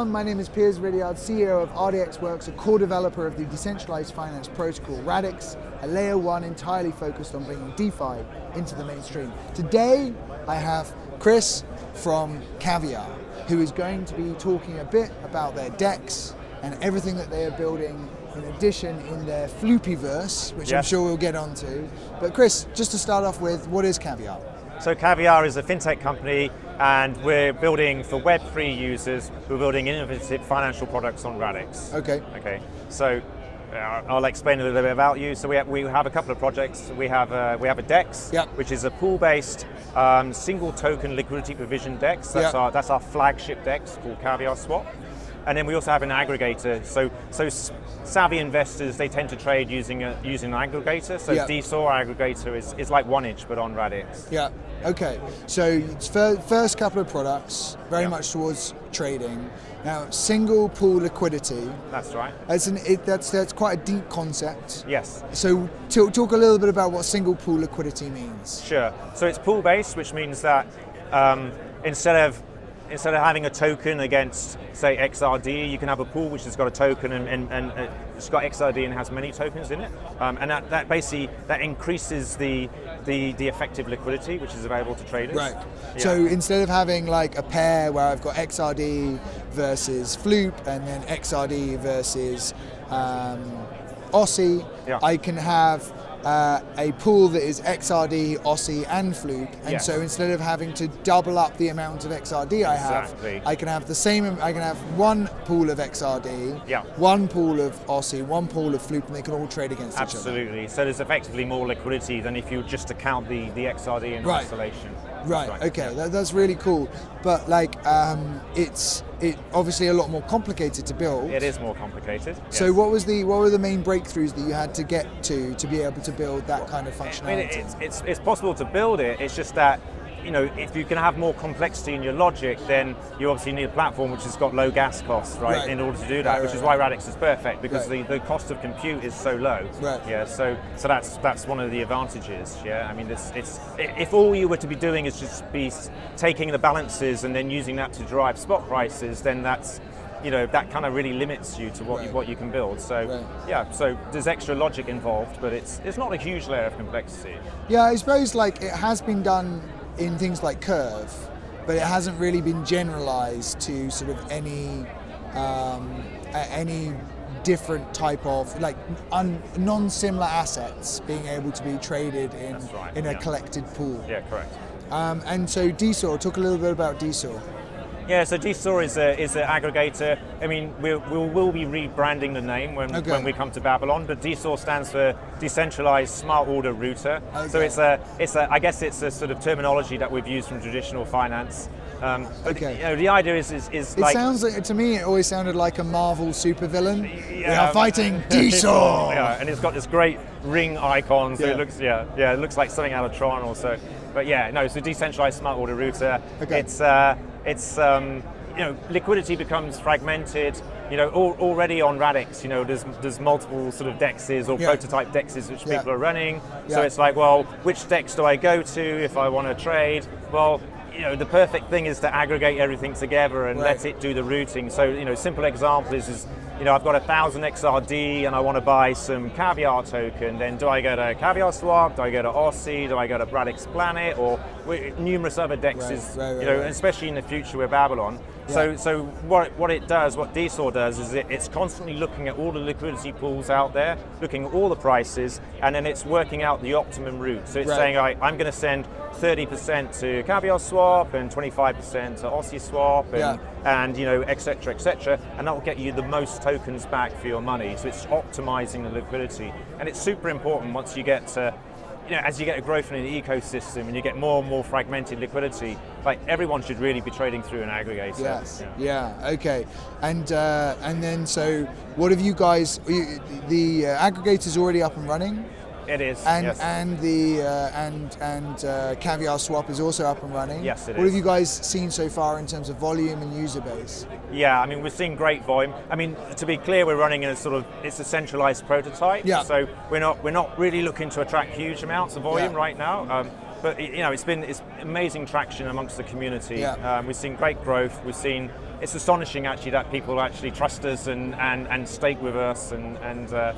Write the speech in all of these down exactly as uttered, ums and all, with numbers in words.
everyone, my name is Piers Ridleyard, C E O of R D X Works, a core developer of the decentralized finance protocol Radix, a layer one entirely focused on bringing DeFi into the mainstream. Today I have Chris from Caviar, who is going to be talking a bit about their DEX and everything that they are building in addition in their Floopyverse, which yeah. I'm sure we'll get onto. But Chris, just to start off with, what is Caviar? So Caviar is a fintech company, and we're building for web three users, we're building innovative financial products on Radix. Okay. Okay. So uh, I'll explain a little bit about you. So we have, we have a couple of projects. We have a, we have a DEX, yep. which is a pool-based um, single token liquidity provision DEX. That's, yep. our, that's our flagship DEX called Caviar Swap. And then we also have an aggregator. So, so savvy investors, they tend to trade using a, using an aggregator. So yeah. D S O R aggregator is, is like one inch, but on Radix. Yeah, okay. So it's first couple of products, very yeah. much towards trading. Now, single pool liquidity. That's right. As an, it, that's, that's quite a deep concept. Yes. So talk a little bit about what single pool liquidity means. Sure. So it's pool-based, which means that um, instead of Instead of having a token against, say, X R D, you can have a pool which has got a token and, and, and it's got X R D and has many tokens in it. Um, and that, that basically, that increases the, the, the effective liquidity which is available to traders. Right. Yeah. So instead of having like a pair where I've got X R D versus Floop and then X R D versus um, Aussie, yeah. I can have Uh, a pool that is X R D, Aussie and Floop, and yes. so instead of having to double up the amount of X R D I exactly. have, I can have the same, I can have one pool of X R D, yeah. one pool of Aussie, one pool of Floop, and they can all trade against Absolutely. each other. Absolutely, so there's effectively more liquidity than if you just to count the, the X R D in right. isolation. Right, right. okay, yeah. that, that's really cool, but like, um, it's it obviously a lot more complicated to build. It is more complicated. Yes. So what was the what were the main breakthroughs that you had to get to to be able to build that kind of functionality? I mean, it's, it's, it's possible to build it, it's just that, you know, if you can have more complexity in your logic, then you obviously need a platform which has got low gas costs, right, right. in order to do that, right, which right, is right. why Radix is perfect, because right. the, the cost of compute is so low. Right. Yeah, so so that's that's one of the advantages, yeah. I mean, it's, it's if all you were to be doing is just be taking the balances and then using that to drive spot prices, then that's, you know, that kind of really limits you to what right. you, what you can build. So right. yeah, so there's extra logic involved, but it's it's not a huge layer of complexity. Yeah, I suppose like it has been done in things like Curve, but it hasn't really been generalized to sort of any um, any different type of like un, non-similar assets being able to be traded in right, in yeah. a collected pool. Yeah, correct. Um, and so D S O R, talk a little bit about D S O R. Yeah, so D S O R is a is an aggregator. I mean, we we'll, we'll be rebranding the name when okay. when we come to Babylon. But D S O R stands for Decentralized Smart Order Router. Okay. So it's a it's a I guess it's a sort of terminology that we've used from traditional finance. Um, but okay. You know, the idea is is, is it like, sounds like, to me it always sounded like a Marvel supervillain. Yeah, we are fighting D S O R. Yeah, and it's got this great ring icon. So yeah. it looks yeah yeah it looks like something out of Tron or so. But yeah, no, so Decentralized Smart Order Router. Okay. It's uh, It's, um, you know, liquidity becomes fragmented, you know, al already on Radix, you know, there's, there's multiple sort of DEXs or yeah. prototype DEXs which yeah. people are running. Yeah. So it's like, well, which DEX do I go to if I want to trade? Well, you know, the perfect thing is to aggregate everything together and right. let it do the routing. So, you know, simple example is, is you know, I've got a thousand X R D and I want to buy some Caviar token, then do I go to Caviar Swap, do I go to Aussie, do I go to Radix Planet, or numerous other DEXs, right, right, right, you know, right. especially in the future with Babylon. Yeah. So, so what, what it does, what D S O R does, is it, it's constantly looking at all the liquidity pools out there, looking at all the prices, and then it's working out the optimum route. So it's right. saying, right, I'm going to send thirty percent to Caviar Swap and twenty-five percent to Aussie Swap, and, yeah. and you know, et cetera, et cetera, and that will get you the most tokens back for your money. So it's optimizing the liquidity, and it's super important once you get to, you know, as you get a growth in the ecosystem and you get more and more fragmented liquidity, like everyone should really be trading through an aggregator. Yes. Yeah. yeah okay. And uh, and then so what have you guys? You, the uh, aggregator's already up and running. It is. And yes. and the uh, and and uh, Caviar Swap is also up and running. Yes, it is. What have you guys seen so far in terms of volume and user base? Yeah, I mean we're seeing great volume. I mean to be clear, we're running in a sort of it's a centralized prototype. Yeah. So we're not we're not really looking to attract huge amounts of volume yeah. right now. Um, But you know, it's been it's amazing traction amongst the community. Yeah. Um, we've seen great growth. We've seen it's astonishing actually that people actually trust us and and, and stake with us and and uh,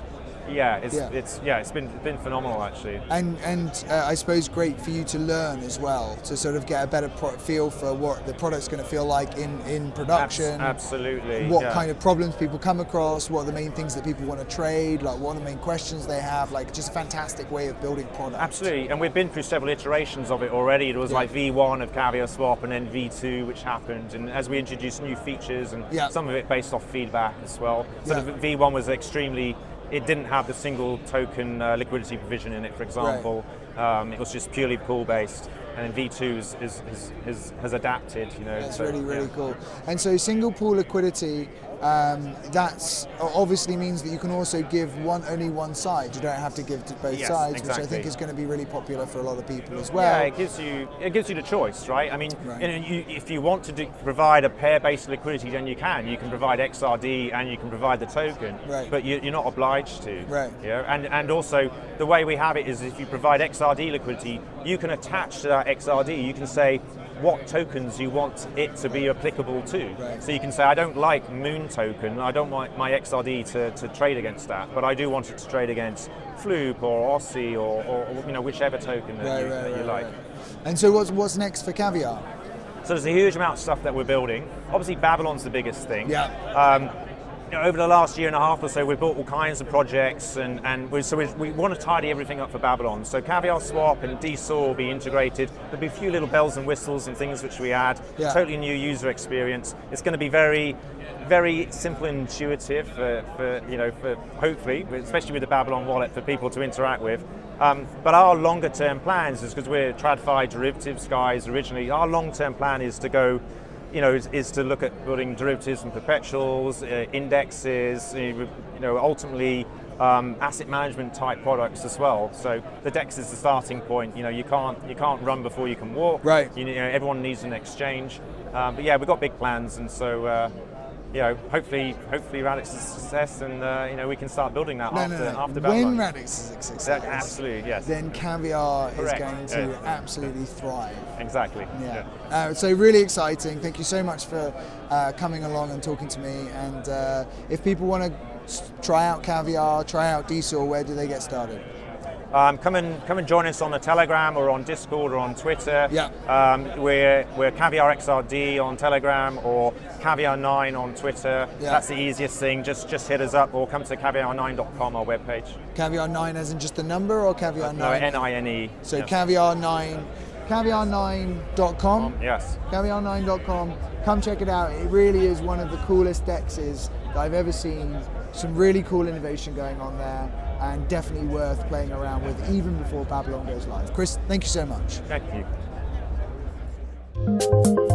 yeah, it's yeah. it's yeah, it's been been phenomenal actually. And and uh, I suppose great for you to learn as well, to sort of get a better pro feel for what the product's going to feel like in in production. Abs absolutely. What yeah. kind of problems people come across? What are the main things that people want to trade? Like what are the main questions they have? Like just a fantastic way of building product. Absolutely. And we've been through several iterations of it already. It was yeah. like V one of Caviar Swap and then V two, which happened. And as we introduced new features and yeah. some of it based off feedback as well. So yeah. V one was extremely. It didn't have the single token uh, liquidity provision in it, for example. Right. Um, it was just purely pool based, and V two is, is, is, is, has adapted. You know, that's so, really really yeah. cool. And so single pool liquidity, um, that's obviously means that you can also give one only one side. You don't have to give to both yes, sides, exactly. which I think is going to be really popular for a lot of people as well. Yeah, it gives you it gives you the choice, right? I mean, right. And you, if you want to do, provide a pair based liquidity, then you can. You can provide X R D and you can provide the token, right. but you, you're not obliged to, right. yeah, and and also the way we have it is if you provide X R D liquidity, you can attach to that X R D. You can say what tokens you want it to be applicable to. Right. So you can say I don't like Moon token. I don't want my X R D to, to trade against that, but I do want it to trade against Floop or Aussie or, or you know whichever token that, right, you, right, that right, you like. Right. And so what's what's next for Caviar? So there's a huge amount of stuff that we're building. Obviously Babylon's the biggest thing. Yeah. Um, Over the last year and a half or so, we've bought all kinds of projects, and, and we're, so we're, we want to tidy everything up for Babylon. So Caviar Swap and D S O R will be integrated. There'll be a few little bells and whistles and things which we add. Yeah. Totally new user experience. It's going to be very, very simple and intuitive for, for you know, for hopefully, especially with the Babylon wallet, for people to interact with. Um, but our longer term plans is because we're TradFi derivatives guys originally. Our long term plan is to go. You know, is, is to look at building derivatives and perpetuals, uh, indexes, you know, ultimately um, asset management type products as well. So the DEX is the starting point. You know, you can't you can't run before you can walk. Right. You know, everyone needs an exchange. Um, but yeah, we've got big plans, and so. Uh, You know, hopefully, hopefully Radix is a success, and uh, you know we can start building that no, after no, no. after Babylon. When Radix is a success, absolutely yes. Then Caviar Correct. is going to yeah. absolutely thrive. Exactly. Yeah. yeah. Uh, so really exciting. Thank you so much for uh, coming along and talking to me. And uh, if people want to try out Caviar, try out D S O R, where do they get started? Um, come and come and join us on the Telegram or on Discord or on Twitter. Yeah. Um, we're we're Caviar X R D on Telegram or caviar nine on Twitter. Yeah. That's the easiest thing. Just just hit us up or come to caviar nine dot com, our webpage. Caviar nine as in just the number or caviar nine? No, N I N E. So yes. caviar nine. caviar nine dot com. Um, yes. caviar nine dot com. Come check it out. It really is one of the coolest DEXs that I've ever seen. Some really cool innovation going on there. And definitely worth playing around with even before Babylon goes live. Chris, thank you so much. Thank you.